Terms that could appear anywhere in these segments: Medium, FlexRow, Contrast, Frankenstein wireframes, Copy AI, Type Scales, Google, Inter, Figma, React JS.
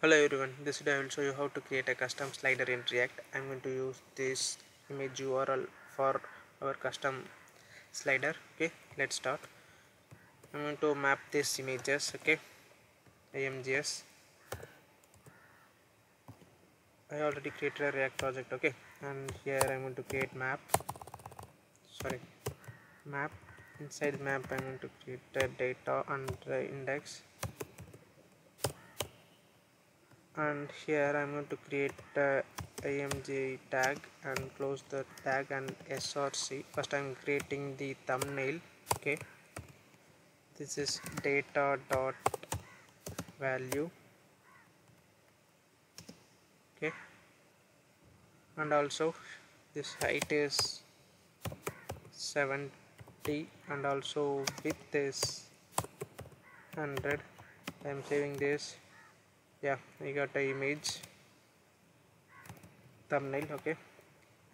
Hello everyone, this video I will show you how to create a custom slider in React. I am going to use this image URL for our custom slider. Okay, let's start. I am going to map this images. Okay, imgs. I already created a React project. Okay, and here I am going to create map. Map. Inside map I am going to create the data and the index. And here I'm going to create img tag and close the tag and src. First I'm creating the thumbnail. Okay, this is data dot value. Okay, and also this height is 70 and also width is 100. I'm saving this. Yeah, I got an image thumbnail. Okay,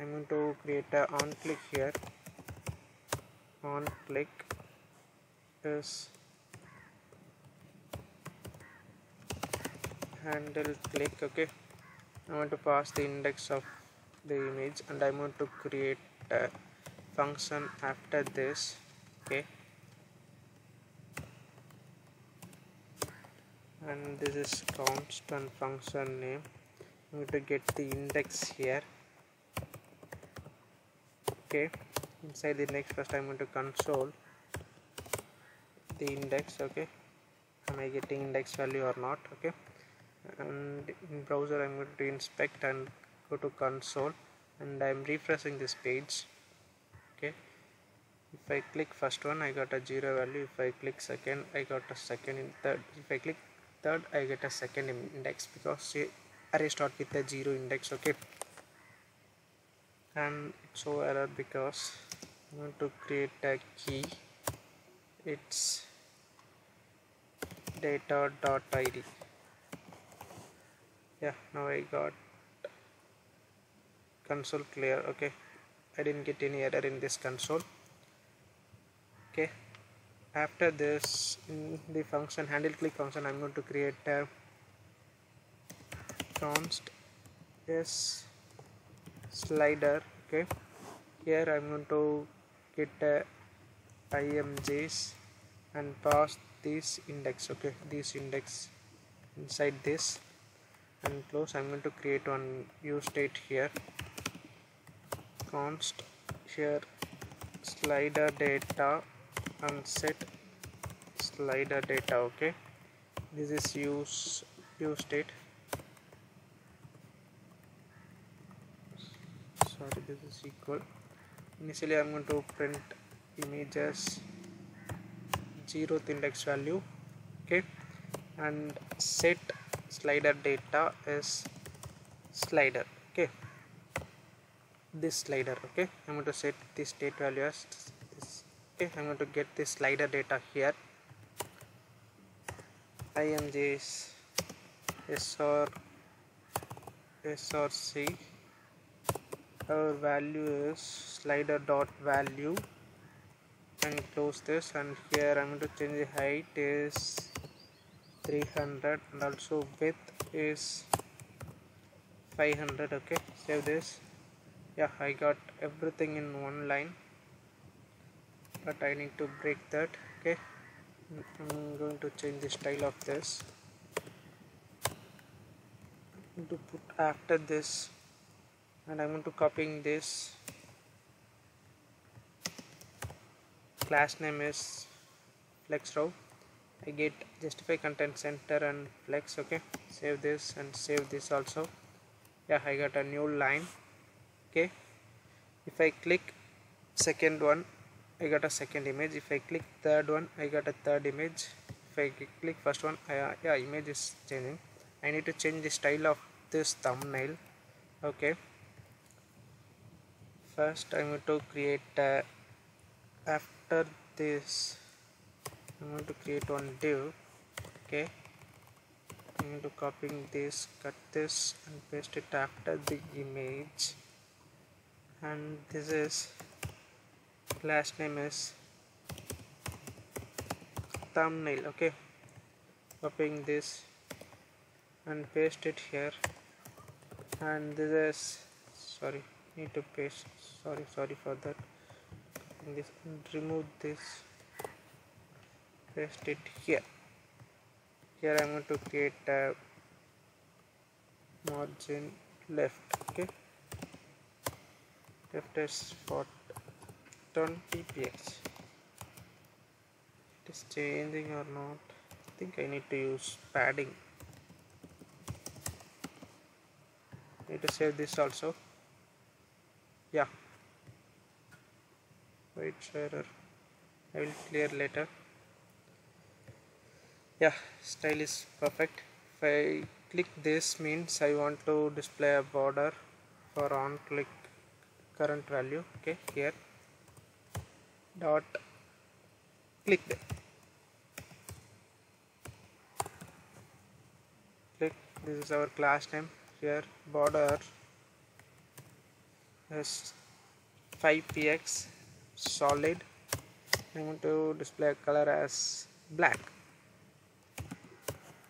I'm going to create a on click here. On click is handle click. Okay, I want to pass the index of the image and I want to create a function after this. Okay, and this is constant function name. I'm going to get the index here. Okay, inside the index first I'm going to console the index. Okay, am I getting index value or not? Okay, and in browser I'm going to inspect and go to console, and I'm refreshing this page. Okay, if I click first one I got a 0 value. If I click second I got a second. In third, if I click third I get a second index because array start with a 0 index. Okay, and so error because I'm going to create a key. It's data.id. yeah, now I got console clear. Okay, I didn't get any error in this console. Okay, after this, in the function handle click function, I'm going to create a const s slider. Okay, here I'm going to get imgs and pass this index. Okay, this index inside this and close. I'm going to create one use state here. Const here slider data and set slider data. Okay, this is use state. Sorry, this is equal. Initially I'm going to print images 0th index value. Okay, and set slider data is slider. Okay, this slider. Okay, I'm going to set this state value as this. Okay, I'm going to get this slider data here. imgs src. Our value is slider dot value and close this. And here I'm going to change the height is 300 and also width is 500. Okay, save this. Yeah, I got everything in one line, but I need to break that. Okay, I'm going to change the style of this. I'm going to put after this, and I'm going to copying this. Class name is FlexRow. I get justify content center and flex. Okay, save this and save this also. Yeah, I got a new line. Okay, if I click second one I got a second image. If I click third one I got a third image. If I click first one yeah, image is changing. I need to change the style of this thumbnail. Okay, first I'm going to create after this I'm going to create one div. Okay, I'm going to copy this, cut this and paste it after the image. And this is class name is thumbnail. Okay, copying this and paste it here. And this is, sorry, need to paste, sorry for that. This, remove this, paste it here. Here I'm going to create a margin left, okay, left is for 10 px. It is changing or not? I think I need to use padding. Need to save this also. Yeah, wait, error, I will clear later. Yeah, style is perfect. If I click this, means I want to display a border for on click current value, okay, here dot click there, click, this is our class name. Here border is 5px solid. I want to display a color as black,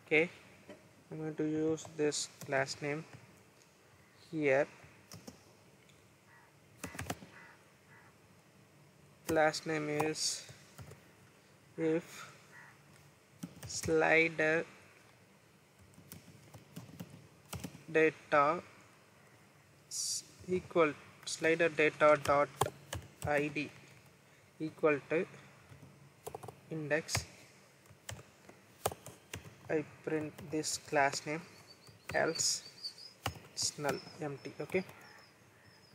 okay. I'm going to use this class name here. Class name is if slider data equal slider data dot id equal to index. I print this class name, else it's null, empty, okay.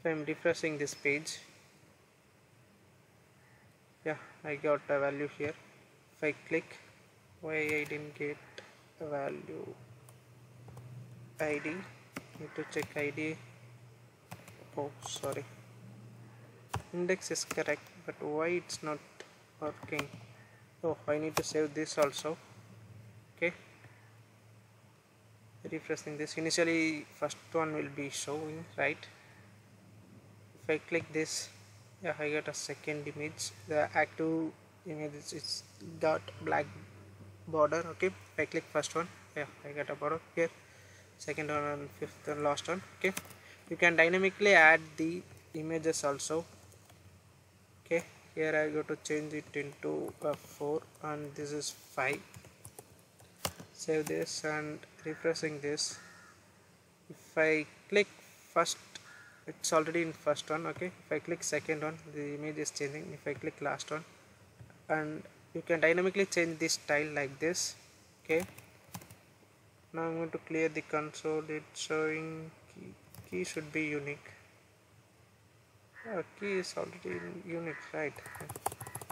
So I'm refreshing this page. Yeah, I got a value here. If I click, why I didn't get a value? ID, need to check ID. Oh, sorry, index is correct, but why it's not working? Oh, I need to save this also. Okay, refreshing this. Initially first one will be showing, right? If I click this, yeah, I get a second image. The active image is got black border, okay. If I click first one, yeah, I get a border here, second one and fifth and last one, okay. You can dynamically add the images also, okay. Here I go to change it into a 4 and this is 5. Save this and refreshing this. If I click first, it's already in first one, okay. If I click second one, the image is changing. If I click last one, and you can dynamically change this style like this, okay. Now I'm going to clear the console. It's showing key should be unique. Yeah, key is already unique, right?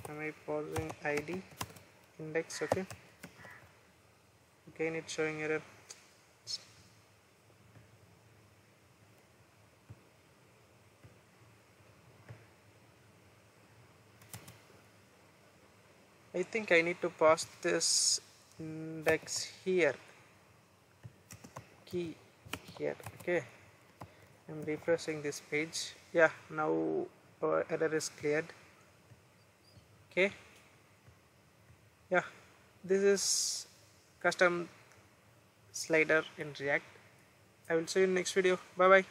Am I pausing ID index, okay? Again it's showing error. I think I need to pass this index here, key here, okay. I'm refreshing this page. Yeah, now our error is cleared, okay. Yeah, this is custom slider in React. I will see you in next video. Bye bye.